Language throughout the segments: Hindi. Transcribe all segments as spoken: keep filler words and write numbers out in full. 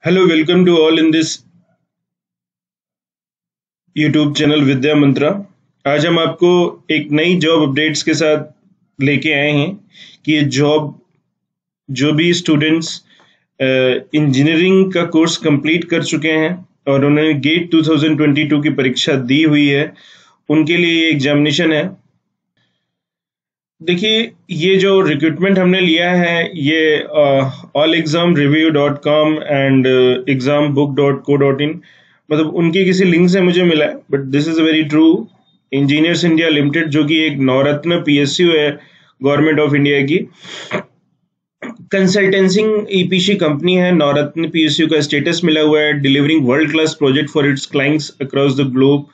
Hello, welcome to all in this YouTube channel Vidya Mantra. आज हम आपको एक नई जॉब अपडेट्स के साथ लेके आए हैं कि ये जॉब जो भी स्टूडेंट्स इंजीनियरिंग का कोर्स कंप्लीट कर चुके हैं और उन्होंने गेट दो हज़ार बाईस की परीक्षा दी हुई है, उनके लिए ये एग्जामिनेशन है। देखिए, ये जो रिक्रूटमेंट हमने लिया है ये all exam review dot com and exam book dot co dot in, मतलब उनके किसी लिंक से मुझे मिला है, but this is very true. Engineers India limited जो कि एक नवरत्न पीएसयू है गवर्नमेंट ऑफ इंडिया की कंसल्टेंसिंग ईपीसी कंपनी है। नवरत्न पीएसयू का स्टेटस मिला हुआ है, delivering world class project for its clients across the globe.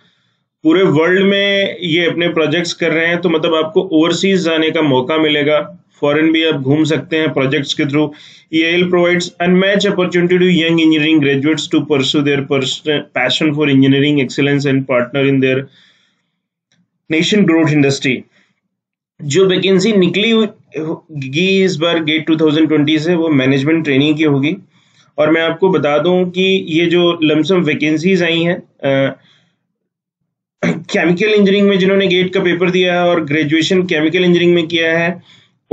पूरे वर्ल्ड में ये अपने प्रोजेक्ट्स कर रहे हैं, तो मतलब आपको ओवरसीज जाने का मौका मिलेगा, फॉरेन भी आप घूम सकते हैं प्रोजेक्ट्स के थ्रू। ये L provides unmatch opportunity to young engineering graduates to pursue their passion for engineering excellence and partner in their nation growth industry. जो वैकेंसी निकली होगी इस बार गेट दो हज़ार बीस से, वो मैनेजमेंट ट्रेनिंग की होगी। और मैं आपको बता दूं कि ये जो लमसम वैकेंसीज आई हैं केमिकल इंजीनियरिंग में, जिन्होंने गेट का पेपर दिया है और ग्रेजुएशन केमिकल इंजीनियरिंग में किया है,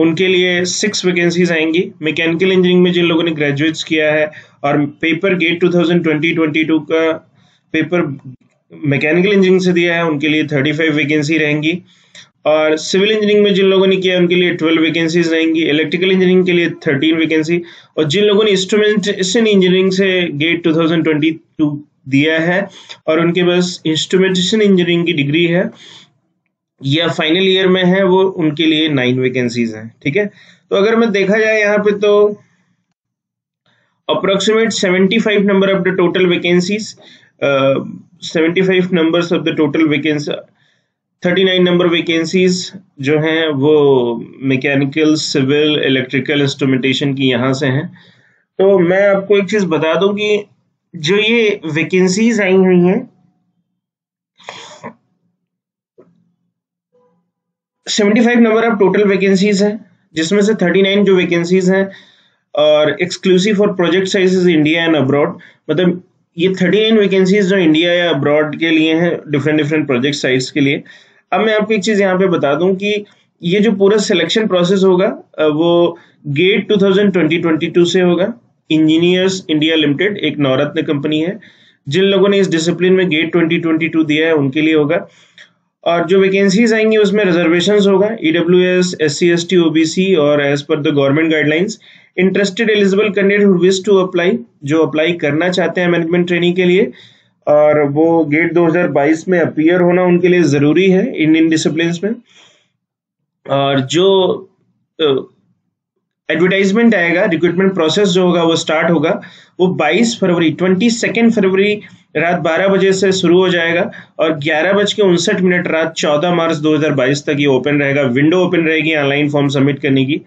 उनके लिए सिक्स वैकेंसीज आएंगी। मैकेनिकल इंजीनियरिंग में जिन लोगों ने ग्रेजुएट्स किया है और पेपर गेट दो हज़ार बाईस का पेपर मैकेनिकल इंजीनियरिंग से दिया है, उनके लिए पैंतीस वैकेंसी रहेंगी। और सिविल इंजीनियरिंग में जिन लोगों ने किया है उनके लिए बारह वैकेंसीज रहेंगी। इलेक्ट्रिकल इंजीनियरिंग के लिए तेरह वैकेंसी। और जिन लोगों ने इंस्ट्रूमेंटेशन इंजीनियरिंग से गेट दो हज़ार बाईस दिया है और उनके पास इंस्ट्रूमेंटेशन इंजीनियरिंग की डिग्री है या फाइनल ईयर में है, वो उनके लिए नाइन वैकेंसीज हैं। ठीक है, तो अगर मैं देखा जाए यहाँ पे तो approximate seventy five number of the total vacancies, seventy five numbers of the total vacancy, thirty nine number vacancies जो हैं वो मैकेनिकल, सिविल, इलेक्ट्रिकल, इंस्ट्रूमेंटेशन की यहाँ से हैं। तो मैं आपको एक चीज बता दूं कि जो ये वैकेंसीज आई हुई हैं पचहत्तर नंबर ऑफ टोटल वैकेंसीज हैं, जिसमें से उनतालीस जो वैकेंसीज हैं और exclusive for project sizes India and abroad, मतलब ये उनतालीस वैकेंसीज जो इंडिया या अब्रॉड के लिए हैं, डिफरेंट डिफरेंट प्रोजेक्ट साइट्स के लिए। अब मैं आपको एक चीज यहाँ पे बता दूं कि ये जो पूरा सिलेक्शन प्रोसेस होगा वो गेट दो हज़ार बाईस से होगा। इंजीनियर्स इंडिया लिमिटेड एक नवरत्न कंपनी है, जिन लोगों ने इस डिसिप्लिन में गेट दो हज़ार बाईस दिया है उनके लिए होगा। और जो वैकेंसीज आएंगी उसमें रिजर्वेशंस होगा, ईडब्ल्यूएस, एससी, एसटी, ओबीसी और as per the government guidelines. Interested eligible candidate who wish to apply, जो अप्लाई करना चाहते हैं मैनेजमेंट ट्रेनिंग के लिए और वो गेट दो हज़ार बाईस में अपीयर होना उनके लिए जरूरी है इंडियन डिसिप्लिन में। और जो तो, एडवर्टाइजमेंट आएगा, रिक्रूटमेंट प्रोसेस जो होगा वो स्टार्ट होगा, वो बाईस फरवरी बाईस फरवरी रात बारह बजे से शुरू हो जाएगा और ग्यारह बज के उनसठ मिनट रात चौदह मार्च दो हज़ार बाईस तक ये ओपन रहेगा। विंडो ओपन रहेगी ऑनलाइन फॉर्म सबमिट करने की।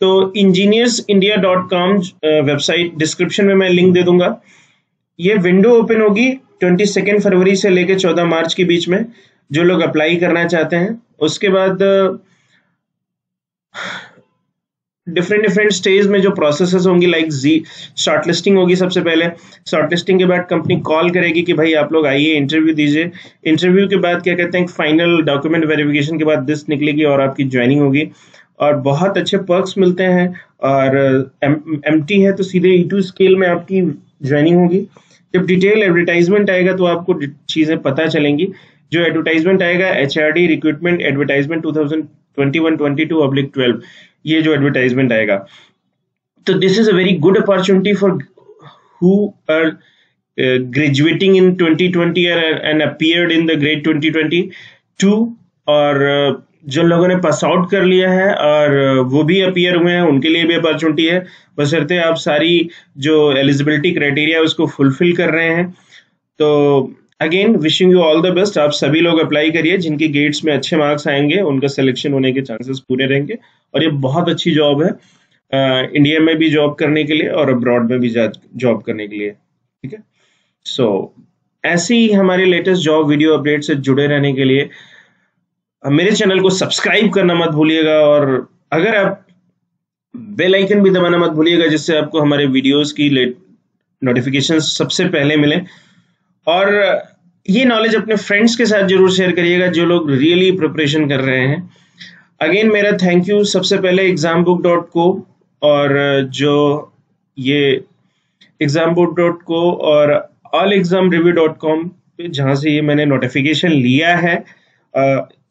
तो engineers India dot com website description में मैं लिंक दे दूंगा। ये विंडो ओपन होगी ट्वेंटी सेकेंड फरवरी से लेकर चौदह मार्च के बीच में, जो लोग अप्लाई करना चाहते हैं। उसके बाद डिफरेंट डिफरेंट स्टेज में जो प्रोसेसेस होंगी, लाइक जी शॉर्टलिस्टिंग होगी सबसे पहले। शॉर्टलिस्टिंग के बाद कंपनी कॉल करेगी कि भाई आप लोग आइए, इंटरव्यू दीजिए। इंटरव्यू के बाद क्या कहते हैं, फाइनल डॉक्यूमेंट वेरिफिकेशन के बाद लिस्ट निकलेगी और आपकी ज्वाइनिंग होगी। और बहुत अच्छे पर्क्स मिलते हैं और एम टी है तो सीधे ई टू स्केल में आपकी ज्वाइनिंग होगी। जब डिटेल एडवर्टाइजमेंट आएगा तो आपको चीज़ें पता चलेंगी। जो एडवर्टाइजमेंट आएगा H R D recruitment advertisement two thousand twenty one twenty two public twelve, ये जो एडवर्टाइजमेंट आएगा, तो this is a very good opportunity for who are graduating in twenty twenty and appeared in the grade दो हज़ार बाईस। और जो लोगों ने पास आउट कर लिया है और वो भी अपीयर हुए हैं, उनके लिए भी अपॉर्चुनिटी है, बशर्ते आप सारी जो एलिजिबिलिटी क्राइटेरिया उसको फुलफिल कर रहे हैं। तो again wishing you all the best. आप सभी लोग अप्लाई करिए, जिनके गेट्स में अच्छे मार्क्स आएंगे उनका सिलेक्शन होने के चांसेस पूरे रहेंगे। और ये बहुत अच्छी जॉब है, आ, इंडिया में भी जॉब करने के लिए और अब्रॉड में भी जॉब करने के लिए। ठीक है, सो ऐसी ही हमारे लेटेस्ट जॉब वीडियो अपडेट से जुड़े रहने के लिए मेरे चैनल को सब्सक्राइब करना मत भूलिएगा और अगर आप बेल आइकन भी दबाना मत भूलिएगा, जिससे आपको हमारे वीडियोज की लेट नोटिफिकेशन सबसे पहले मिले। और ये नॉलेज अपने फ्रेंड्स के साथ जरूर शेयर करिएगा जो लोग रियली प्रिपरेशन कर रहे हैं। अगेन मेरा थैंक यू सबसे पहले एग्जाम बुक डॉट को और जो ये एग्जाम बुक डॉट को और all exam review dot com पे जहाँ से ये मैंने नोटिफिकेशन लिया है।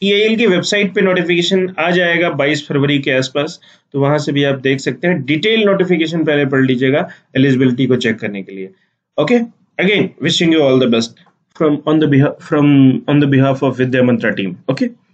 ई आई एल की वेबसाइट पे नोटिफिकेशन आ जाएगा बाईस फरवरी के आसपास, तो वहाँ से भी आप देख सकते हैं। डिटेल नोटिफिकेशन पहले पढ़ लीजिएगा एलिजिबिलिटी को चेक करने के लिए। Okay, again wishing you all the best from on the behalf from on the behalf of Vidya Mantra team. Okay.